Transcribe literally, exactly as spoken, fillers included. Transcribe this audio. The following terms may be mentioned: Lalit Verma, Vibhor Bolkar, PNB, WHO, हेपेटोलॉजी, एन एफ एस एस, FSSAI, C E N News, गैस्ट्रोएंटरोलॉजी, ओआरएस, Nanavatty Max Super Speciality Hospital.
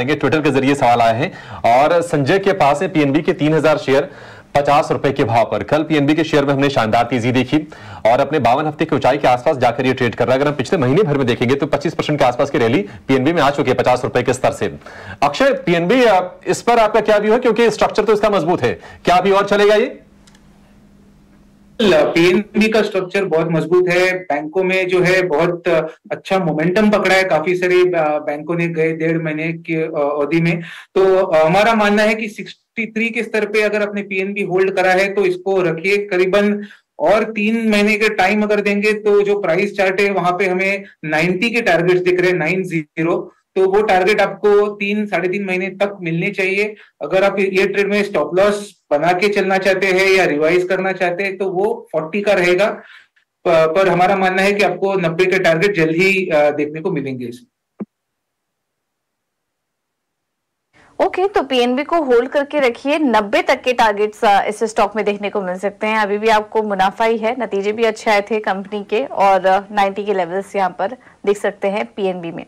Twitter के जरिए सवाल आए हैं और संजय के पास है पीएनबी के तीन हजार शेयर पचास रुपए के भाव पर। कल पीएनबी के शेयर में हमने शानदार तेजी देखी और अपने बावन हफ्ते की ऊंचाई के आसपास जाकर ये ट्रेड कर रहा है। अगर हम पिछले महीने भर में देखेंगे तो पच्चीस परसेंट के आसपास की रैली पीएनबी में आ चुकी है पचास रुपए के स्तर से। अक्षय, पीएनबी इस पर आपका क्या व्यू है, क्योंकि स्ट्रक्चर तो इसका मजबूत है, क्या अभी और चलेगा ये? पीएनबी का स्ट्रक्चर बहुत मजबूत है। बैंकों में जो है बहुत अच्छा मोमेंटम पकड़ा है काफी सारे बैंकों ने गए डेढ़ महीने के अवधि में। तो हमारा मानना है कि तिरेसठ के स्तर पे अगर अपने पीएनबी होल्ड करा है तो इसको रखिए। करीबन और तीन महीने के टाइम अगर देंगे तो जो प्राइस चार्ट है वहां पे हमें नब्बे के टारगेट्स दिख रहे हैं, नाइन जीरो। तो वो टारगेट आपको तीन साढ़े तीन महीने तक मिलने चाहिए। अगर आप ये ट्रेड में स्टॉप लॉस बना के चलना चाहते हैं या रिवाइज करना चाहते हैं तो वो चालीस का रहेगा, पर हमारा मानना है कि आपको नब्बे के टारगेट जल्द ही देखने को मिलेंगे। ओके okay, तो पीएनबी को होल्ड करके रखिए। नब्बे तक के टारगेट्स इस स्टॉक में देखने को मिल सकते हैं। अभी भी आपको मुनाफा ही है, नतीजे भी अच्छे आए थे कंपनी के और नब्बे के लेवल्स यहाँ पर देख सकते हैं पीएनबी में।